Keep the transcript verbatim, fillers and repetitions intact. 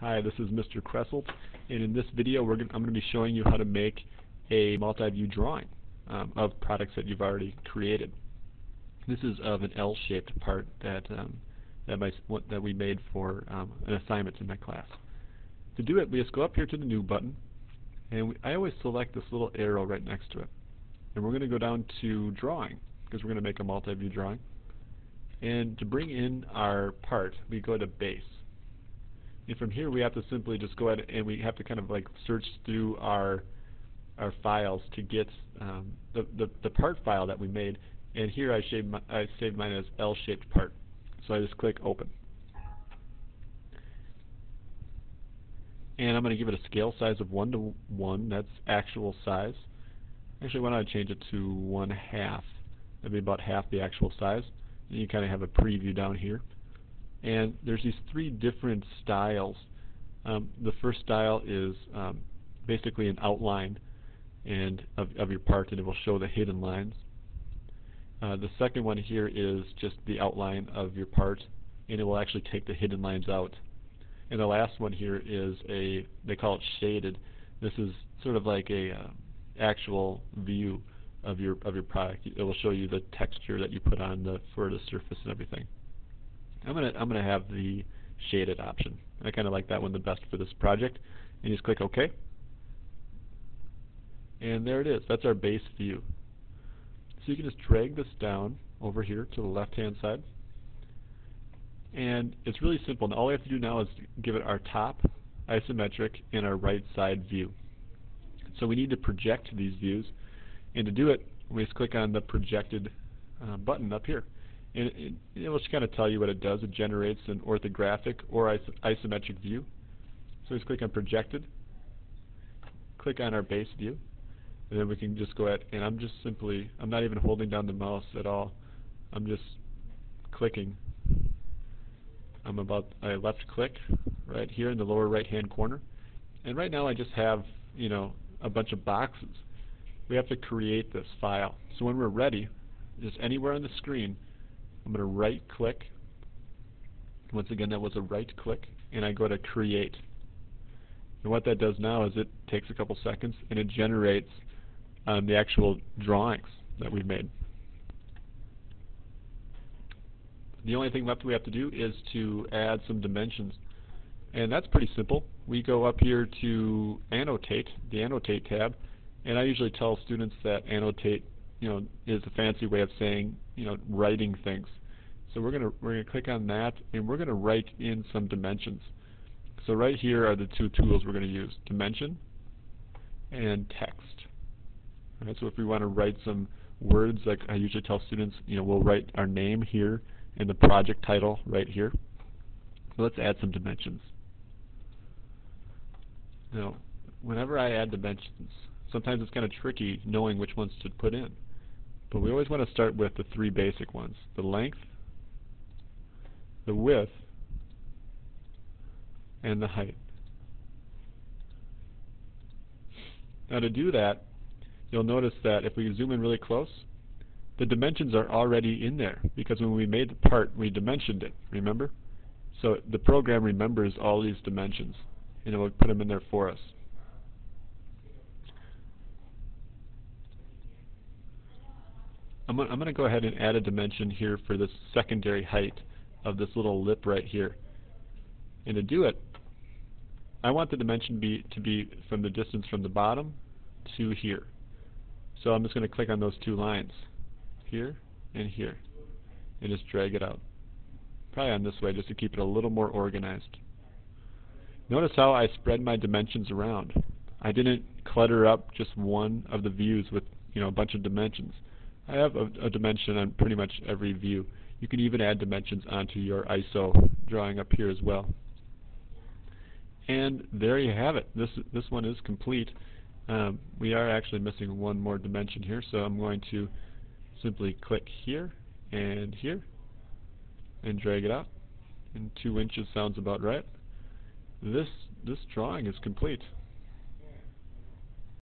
Hi, this is Mister Cresselt, and in this video we're gonna, I'm going to be showing you how to make a multi-view drawing um, of products that you've already created. This is of an L-shaped part that, um, that, my, what, that we made for um, an assignment in my class. To do it, we just go up here to the New button, and we, I always select this little arrow right next to it. And we're going to go down to Drawing, because we're going to make a multi-view drawing. And to bring in our part, we go to Base. And from here we have to simply just go ahead and we have to kind of like search through our our files to get um, the, the, the part file that we made, and here I saved, my, I saved mine as L-shaped part. So I just click Open. And I'm going to give it a scale size of one to one, that's actual size. Actually, why don't I change it to one half, that'd be about half the actual size. And you kind of have a preview down here. And there's these three different styles. Um, the first style is um, basically an outline and of, of your part, and it will show the hidden lines. Uh, the second one here is just the outline of your part, and it will actually take the hidden lines out. And the last one here is a, they call it shaded. This is sort of like a uh, actual view of your of your product. It will show you the texture that you put on the for the surface and everything. I'm gonna I'm gonna have the shaded option. I kind of like that one the best for this project. And just click OK. And there it is. That's our base view. So you can just drag this down over here to the left-hand side. And it's really simple. And all we have to do now is give it our top, isometric, and our right side view. So we need to project these views. And to do it, we just click on the projected uh, button up here. And it, it will just kind of tell you what it does. It generates an orthographic or is isometric view. So just click on Projected, click on our base view, and then we can just go ahead, and I'm just simply, I'm not even holding down the mouse at all. I'm just clicking. I'm about, I left click right here in the lower right hand corner. And right now I just have, you know, a bunch of boxes. We have to create this file. So when we're ready, just anywhere on the screen, I'm going to right click. Once again, that was a right click, and I go to Create. And what that does now is it takes a couple seconds and it generates um, the actual drawings that we've made. The only thing left we have to do is to add some dimensions, and that's pretty simple. We go up here to Annotate, the Annotate tab, and I usually tell students that annotate, you know, is a fancy way of saying, you know, writing things. So we're gonna we're gonna click on that, and we're gonna write in some dimensions. So right here are the two tools we're gonna use: dimension and text. All right, so if we want to write some words, like I usually tell students, you know, we'll write our name here and the project title right here. So let's add some dimensions. Now, whenever I add dimensions, sometimes it's kind of tricky knowing which ones to put in. But we always want to start with the three basic ones: the length, the width, and the height. Now to do that, you'll notice that if we zoom in really close, the dimensions are already in there, because when we made the part, we dimensioned it, remember? So the program remembers all these dimensions, and it will put them in there for us. I'm going to go ahead and add a dimension here for this secondary height of this little lip right here. And to do it, I want the dimension be, to be from the distance from the bottom to here. So I'm just going to click on those two lines, here and here, and just drag it out. Probably on this way, just to keep it a little more organized. Notice how I spread my dimensions around. I didn't clutter up just one of the views with, you know, a bunch of dimensions. I have a, a dimension on pretty much every view. You can even add dimensions onto your I S O drawing up here as well. And there you have it. This this one is complete. Um, we are actually missing one more dimension here, so I'm going to simply click here and here and drag it out. And two inches sounds about right. This this drawing is complete.